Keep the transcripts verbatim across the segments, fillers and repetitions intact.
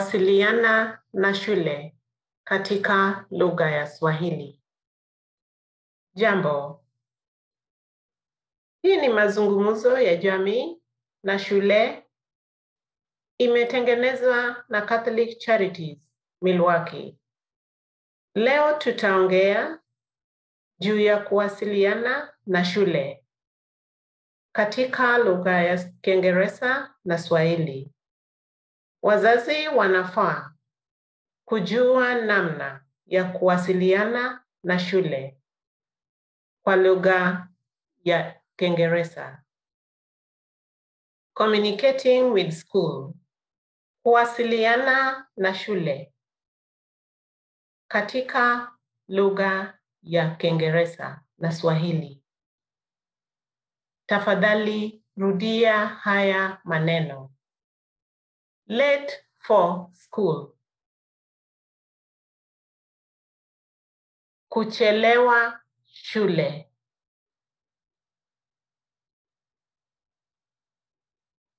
Wasiliana na shule katika lugha ya Swahili. Jambo. Hii ni mazungumzo ya jamii na shule imetengenezwa na Catholic Charities Milwaukee. Leo tutaongea juu ya kuwasiliana na shule katika lugha ya Kiingereza na Swahili. Wazazi wanafaa kujua namna ya kuwasiliana na shule kwa lugha ya Kiingereza. Communicating with school. Kuwasiliana na shule katika lugha ya Kiingereza na Swahili. Tafadhali rudia haya maneno. Late for school. Kuchelewa shule.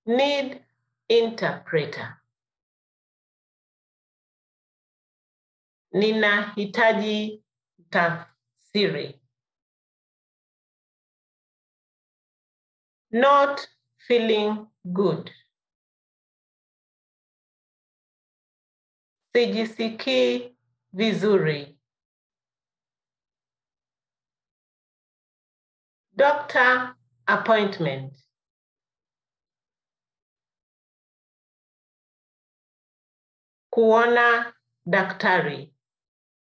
Need interpreter. Ninahitaji tafsiri. Not feeling good. Sijisikii vizuri. Doctor appointment. Kuona daktari.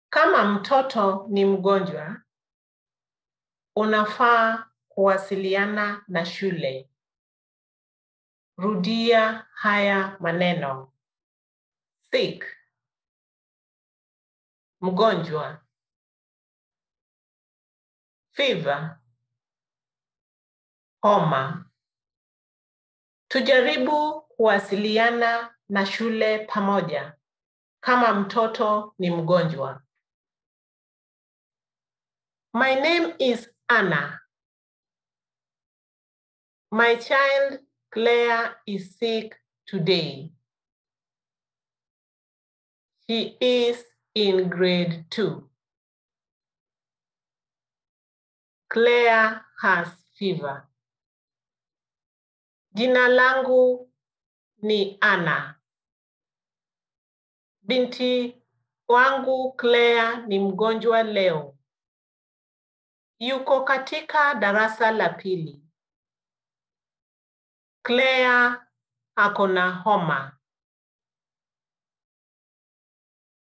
Kama mtoto ni mgonjwa, unafaa kuwasiliana na shule. Rudia haya maneno. Sick. Mgonjwa. Fever. Homa. Tujaribu kuwasiliana na shule pamoja kama mtoto ni mgonjwa. My name is Anna. My child Claire is sick today. She is in grade two. Claire has fever. Jina langu ni Anna. Binti wangu Claire ni mgonjwa leo. Yuko katika darasa la pili. Claire ako na homa.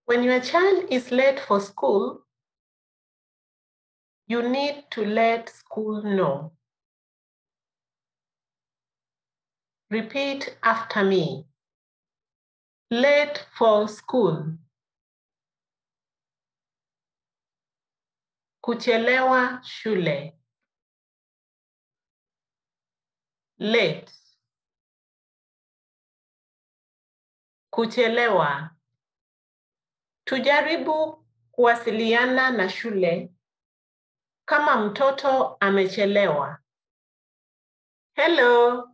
When your child is late for school, you need to let school know. Repeat after me. Late for school. Kuchelewa shule. Late. Kuchelewa. Tujaribu kuwasiliana na shule kama mtoto amechelewa. Hello,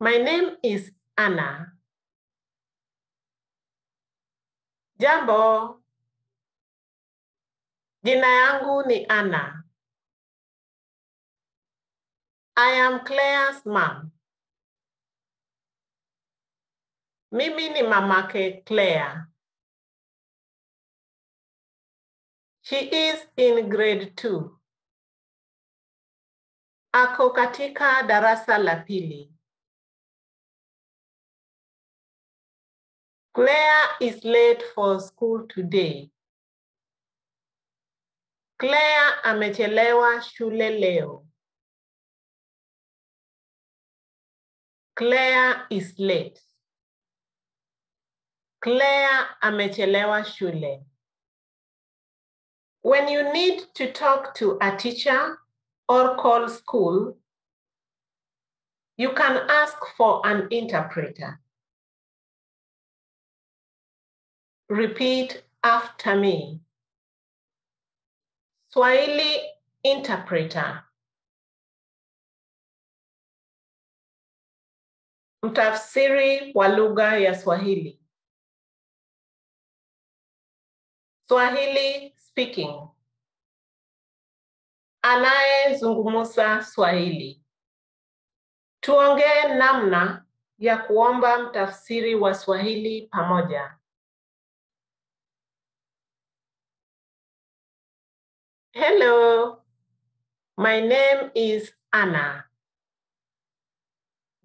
my name is Anna. Jambo, jina yangu ni Anna. I am Claire's mom. Mimi ni mamake Claire. She is in grade two. Ako katika darasa la pili. Claire is late for school today. Claire amechelewa shule leo. Claire is late. Claire amechelewa shule. When you need to talk to a teacher or call school, you can ask for an interpreter. Repeat after me. Swahili interpreter. Mtafsiri wa lugha ya Swahili. Swahili speaking. Anayezungumza Swahili. Tuongee namna ya kuomba mtafsiri wa Swahili pamoja. Hello, my name is Anna.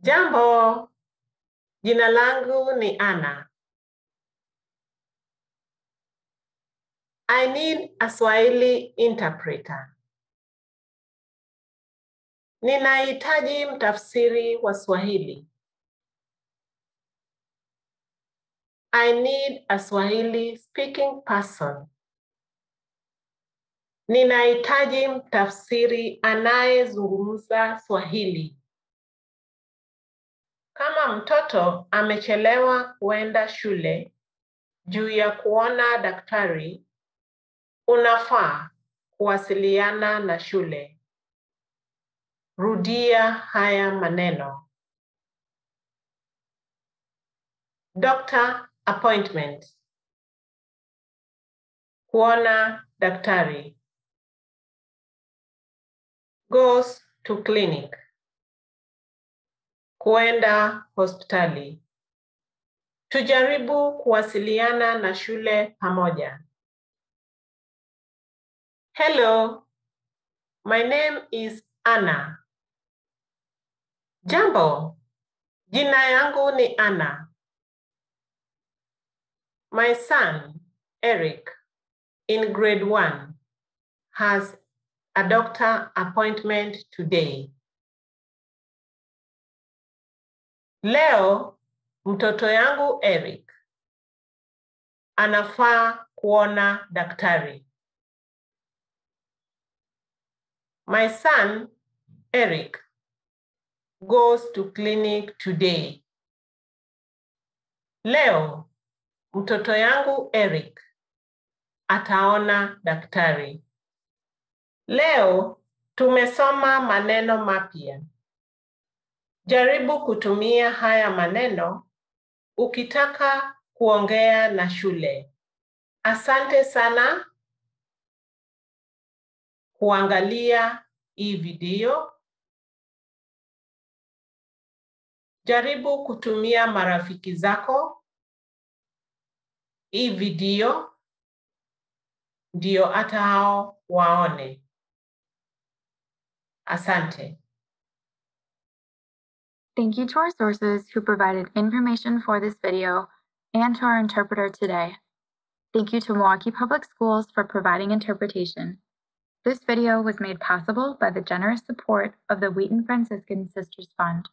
Jambo, jina langu ni Anna. I need a Swahili interpreter. Ninahitaji mtafsiri wa Swahili. I need a Swahili speaking person. Ninahitaji mtafsiri anayezungumza Swahili. Kama mtoto amechelewa kuenda shule juu ya kuona daktari, unafaa kuwasiliana na shule. Rudia haya maneno. Doctor appointment. Kuona daktari. Goes to clinic. Kuenda hospitali. Tujaribu kuwasiliana na shule pamoja. Hello, my name is Anna. Jambo, jina yangu ni Anna. My son, Eric, in grade one, has a doctor appointment today. Leo, mtoto yangu Eric anafaa kuona daktari. My son, Eric, goes to clinic today. Leo, mtoto yangu Eric ataona daktari. Leo, tumesoma maneno mapya. Jaribu kutumia haya maneno ukitaka kuongea na shule. Asante sana kuangalia hii video. Jaribu kutumia marafiki zako. Hii video ndio hata hao waone. Asante. Thank you to our sources who provided information for this video and to our interpreter today. Thank you to Milwaukee Public Schools for providing interpretation. This video was made possible by the generous support of the Wheaton Franciscan Sisters Fund.